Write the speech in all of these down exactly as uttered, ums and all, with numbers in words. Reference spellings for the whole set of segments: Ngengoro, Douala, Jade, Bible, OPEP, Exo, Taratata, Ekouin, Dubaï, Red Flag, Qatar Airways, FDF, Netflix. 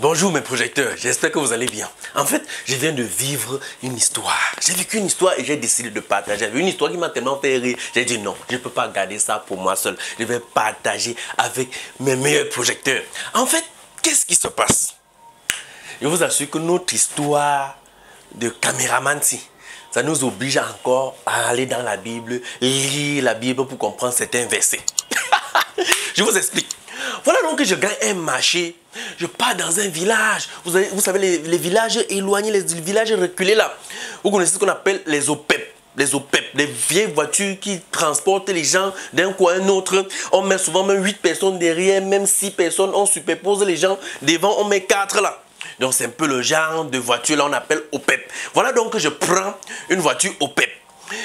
Bonjour mes projecteurs, j'espère que vous allez bien. En fait, je viens de vivre une histoire. J'ai vécu une histoire et j'ai décidé de partager. Une histoire qui m'a tellement fait rire. J'ai dit non, je ne peux pas garder ça pour moi seul. Je vais partager avec mes meilleurs projecteurs. En fait, qu'est-ce qui se passe? Je vous assure que notre histoire de caméramancy, ça nous oblige encore à aller dans la Bible, lire la Bible pour comprendre certains versets. Je vous explique. Voilà donc que je gagne un marché. Je pars dans un village. Vous, avez, vous savez, les, les villages éloignés, les villages reculés là. Vous connaissez ce qu'on appelle les O P E P. Les O P E P, les vieilles voitures qui transportent les gens d'un coin à un autre. On met souvent même huit personnes derrière, même six personnes. On superpose les gens devant, on met quatre là. Donc c'est un peu le genre de voiture là, on appelle O P E P. Voilà donc que je prends une voiture O P E P.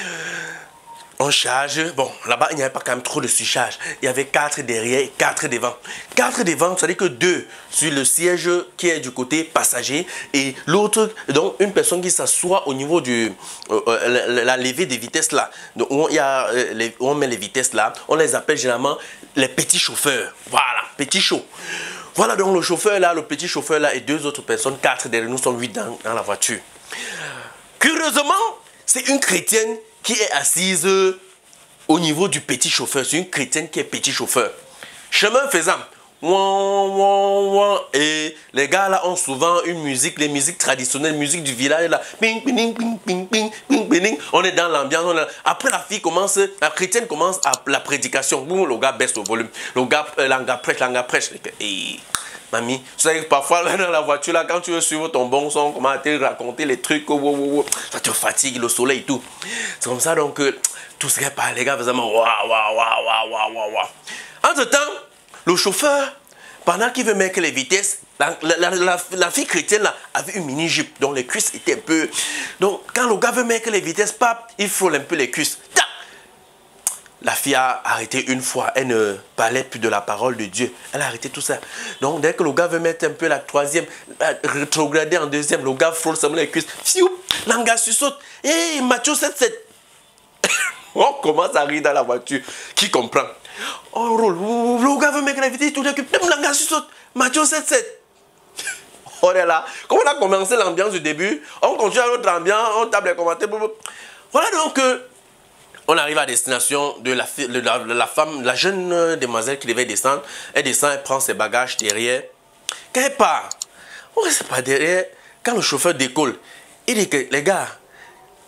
On charge, bon, là-bas, il n'y avait pas quand même trop de surcharge. Il y avait quatre derrière et quatre devant. quatre devant, c'est-à-dire que deux sur le siège qui est du côté passager et l'autre, donc une personne qui s'assoit au niveau de euh, euh, la, la levée des vitesses là. Donc, on, y a, euh, les, on met les vitesses là, on les appelle généralement les petits chauffeurs. Voilà, petits chauds. Voilà donc le chauffeur là, le petit chauffeur là et deux autres personnes, quatre derrière nous, sont huit dans, dans la voiture. Curieusement, c'est une chrétienne qui est assise au niveau du petit chauffeur. C'est une chrétienne qui est petit chauffeur. Chemin faisant, ouan, ouan, ouan. Et les gars là ont souvent une musique, les musiques traditionnelles, musique du village là. Ping, ping, ping, ping, ping, ping, ping. On est dans l'ambiance. Est... Après la fille commence, la chrétienne commence à la prédication. Boum, le gars baisse le volume. Le gars, euh, l'anga prêche, l'anga prêche. Et... Mamie, tu sais que parfois dans la voiture, là, quand tu veux suivre ton bon son, comment te raconter les trucs, oh, oh, oh, ça te fatigue, le soleil et tout. C'est comme ça donc que tout ce qui est par les gars, vraiment, waouh, waouh, waouh, waouh, waouh, waouh. En ce temps, le chauffeur, pendant qu'il veut mettre les vitesses, la, la, la, la, la fille chrétienne là, avait une mini-jupe, dont les cuisses étaient un peu. Donc quand le gars veut mettre les vitesses, pap, il frôle un peu les cuisses. Tac! La fille a arrêté une fois, elle ne parlait plus de la parole de Dieu. Elle a arrêté tout ça. Donc, dès que le gars veut mettre un peu la troisième, rétrograder en deuxième, le gars frôle seulement les cuisses. Fiou, l'anga sursaute. Hé, hey, Matthieu sept sept. On commence à rire dans la voiture. Qui comprend? On roule. Le gars veut mettre la vitesse, tout d'un coup, l'anga sursaute. Matthieu sept sept. On est là. Comme on a commencé l'ambiance du début, on continue à notre ambiance, on tape les commentaires. Voilà donc. On arrive à destination de la, de la, de la femme, la jeune demoiselle qui devait descendre. Elle descend, elle prend ses bagages derrière. Quand elle part, on ne reste pas derrière. Quand le chauffeur décolle, il dit que les gars,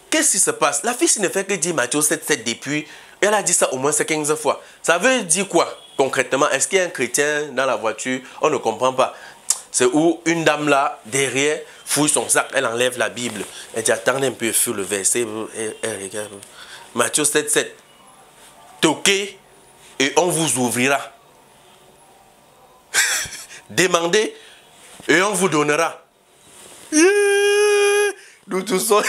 qu'est-ce qui se passe? La fille ne fait que dire Matthieu sept sept depuis. Elle a dit ça au moins quinze fois. Ça veut dire quoi concrètement? Est-ce qu'il y a un chrétien dans la voiture? On ne comprend pas. C'est où une dame là, derrière, fouille son sac, elle enlève la Bible. Elle dit attendez un peu, fouille le verset, elle, elle regarde. Matthieu sept sept, toquez et on vous ouvrira. Demandez et on vous donnera. Yeah! Nous tous sommes...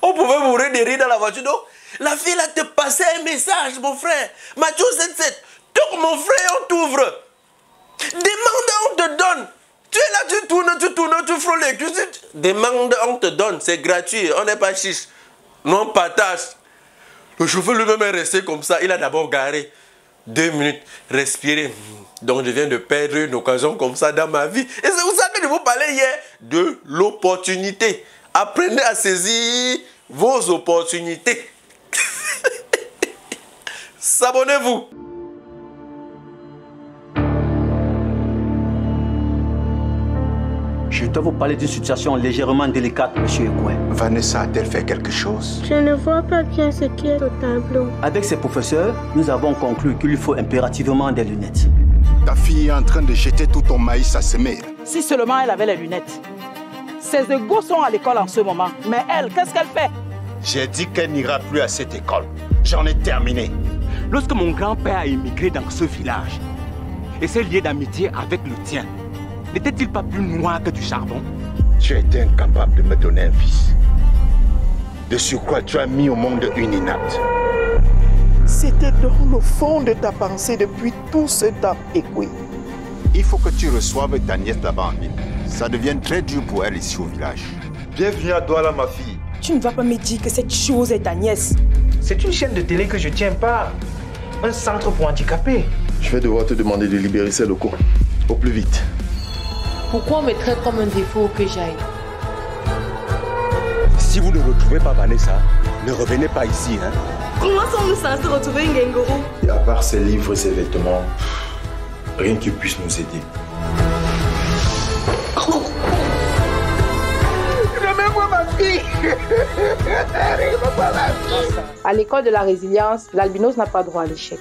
On pouvait mourir de rire dans la voiture, non? La fille là te passait un message, mon frère. Matthieu sept sept, toque mon frère, on t'ouvre. Demande et on te donne. Tu es là, tu tournes, tu tournes, tu frôles les cuisses. Demande, on te donne, c'est gratuit, on n'est pas chiche. Nous, on partage. Le chauffeur lui-même est resté comme ça. Il a d'abord garé deux minutes, respiré. Donc, je viens de perdre une occasion comme ça dans ma vie. Et c'est pour ça que je vous parlais hier de l'opportunité. Apprenez à saisir vos opportunités. S'abonnez-vous. Je dois vous parler d'une situation légèrement délicate, monsieur Ekouin. Vanessa a-t-elle fait quelque chose? Je ne vois pas bien ce qui est au tableau. Avec ses professeurs, nous avons conclu qu'il lui faut impérativement des lunettes. Ta fille est en train de jeter tout ton maïs à semer. Si seulement elle avait les lunettes. Ses égaux sont à l'école en ce moment. Mais elle, qu'est-ce qu'elle fait? J'ai dit qu'elle n'ira plus à cette école. J'en ai terminé. Lorsque mon grand-père a immigré dans ce village et s'est lié d'amitié avec le tien, n'était-il pas plus noir que du charbon? Tu as été incapable de me donner un fils. De surcroît, tu as mis au monde une inapte. C'était dans le fond de ta pensée depuis tout ce temps, Ekouin. Il faut que tu reçoives ta nièce là-bas en ville. Ça devient très dur pour elle ici au village. Bienvenue à Douala, ma fille. Tu ne vas pas me dire que cette chose est ta nièce. C'est une chaîne de télé que je tiens pas. un centre pour handicapés. Je vais devoir te demander de libérer ces locaux, au plus vite. Pourquoi on me traite comme un défaut que j'aille? Si vous ne retrouvez pas Vanessa, ne revenez pas ici, hein. Comment sommes-nous censés retrouver Ngengoro? Et à part ses livres et ses vêtements, rien qui puisse nous aider. Oh. À l'école de la résilience, l'albinos n'a pas droit à l'échec.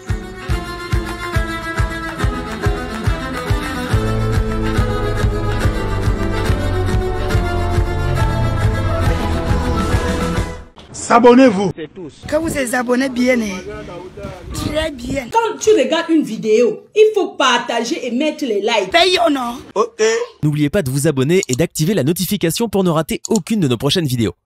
Abonnez-vous. Quand vous êtes abonnés bien, très bien. Quand tu regardes une vidéo, il faut partager et mettre les likes. Paye ou non? Ok. N'oubliez pas de vous abonner et d'activer la notification pour ne rater aucune de nos prochaines vidéos.